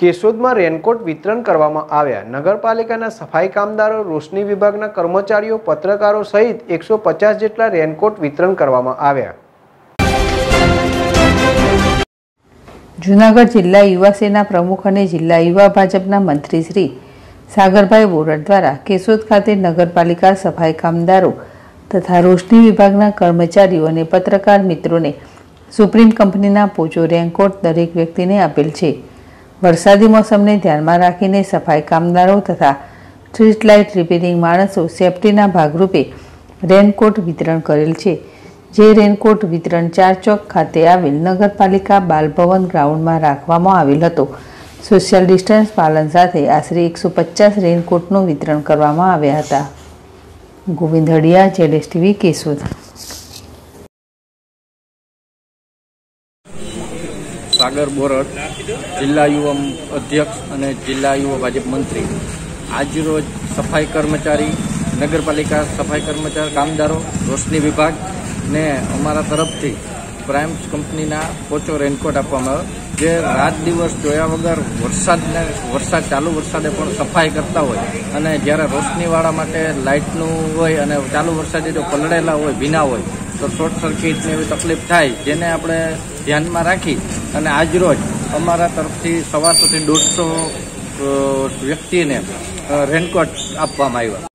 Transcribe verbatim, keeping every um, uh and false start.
केशोदમાં raincoat વિતરણ કરવામાં આવ્યા। નગરપાલિકાના સફાઈ કામદારો, રોશની વિભાગના કર્મચારીઓ, પત્રકારો સહિત એકસો પચાસ જેટલા રેનકોટ વિતરણ કરવામાં આવ્યા। જૂનાગઢ જિલ્લા યુવાસેના પ્રમુખ અને જિલ્લા યુવા ભાજપના મંત્રી શ્રી સાગરભાઈ બોરાડ દ્વારા કેશોદ ખાતે નગરપાલિકા સફાઈ કામદારો તથા રોશની વિભાગના કર્મચારીઓ અને પત્રકાર મિત્રોને સુપ્રીમ કંપનીના પોચો રેનકોટ દરેક વ્યક્તિને આપેલ છે। वरसादी मौसम ने ध्यान में राखीने सफाई कामदारों तथा स्ट्रीट लाइट रिपेरिंग माणसों सेफ्टीना भागरूपे रेनकोट वितरण करेल छे। जे रेनकोट वितरण चार चौक खाते आवेल नगरपालिका बालभवन ग्राउंड में राखवामां आवेल हतो। सोशियल डिस्टन्स पालन साथे आशरे एक सौ पचास रेनकोटनु वितरण करवामां आव्या हता। Govind Hadiya, Z S T V Keshod. Sagar Borad जिला युवा अध्यक्ष और जिला युवा भाजप मंत्री आज रोज सफाई कर्मचारी, नगरपालिका सफाई कर्मचारी, कामदारों, रोशनी विभाग ने अमरा तरफ थी प्राइम कंपनी पोचो रेनकोट आप रात दिवस जोया वगर वरसाद वरसाद चालू वरसादे सफाई करता हो, जयरे रोशनीवाड़ा माटे लाइटनु होय अने चालू वरसादे जो पलड़ेला होय भीना होय तो शॉर्ट सर्किट ने तकलीफ थाय, जेने आपणे ध्यान में राखी और आज रोज अमरा तरफ सवा सौ डेढ़ सौ व्यक्ति ने रेनकोट आप।